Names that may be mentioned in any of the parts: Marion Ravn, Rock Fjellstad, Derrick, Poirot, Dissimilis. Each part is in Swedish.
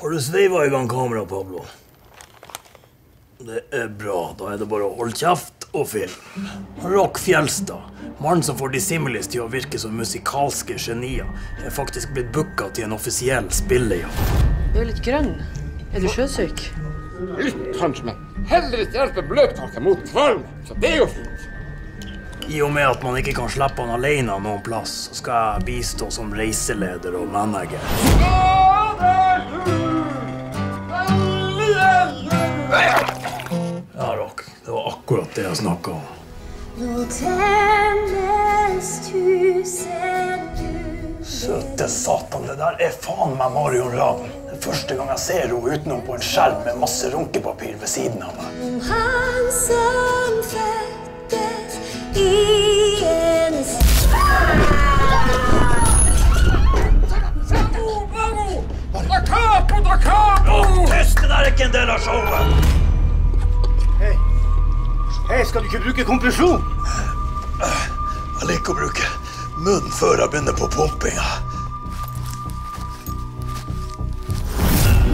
Har du slivat igång kameran, Pablo? Det är bra, då är det bara håll käft och film. Rock Fjellstad, mannen som får Dissimilis til å virke som musikalske genier, er faktisk blitt booka til en offisiell spillejobb. Du er litt grønn. Er du sjøsyk? Litt, kanskje, men heller ikke hjelper bløtkake mot kvalm, så det er jo fint. I og med at man ikke kan slippe han alene av noen plass, så skal jeg bistå som reiseleder og manager. Ja, Rock. Det var akkurat det jeg snakket om. Søte satan, det der er faen meg Marion Ravn. Det første gang jeg ser henne utenom på en skjerm med masse runkepapir ved siden av meg. Han som føttes i en Da capo, da capo! Tyst, det der er ikke en del av showet! Hei, skal du ikke bruke kompresjon? Jeg liker å bruke munnen før jeg begynner på pumpinga.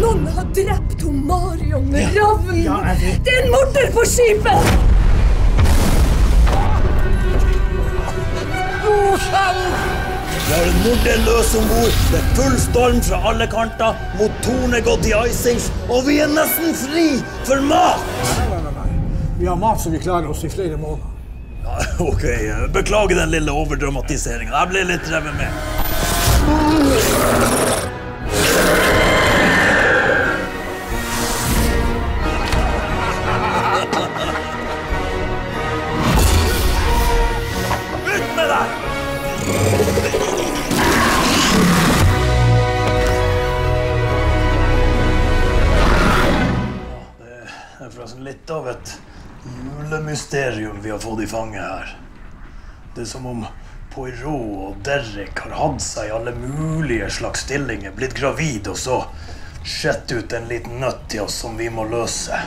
Noen har drept Marion Ravn! Ja, det er en morder på skipet! Det er en morder løs ombord, med full storm fra alle kanter, motorene går til icings, og vi er nesten fri for mat! Vi har mat som vi klarer oss i flere måneder. Ja, ok. Beklager den lille overdramatiseringen. Jeg ble litt revet med. Ut med deg! Det er forresten litt av et julemysterium vi har fått i fanget her. Det er som om Poirot og Derrick har hatt seg i alle mulige slags stillinger, blitt gravid og så skjett ut en liten nøtt til oss som vi må løse.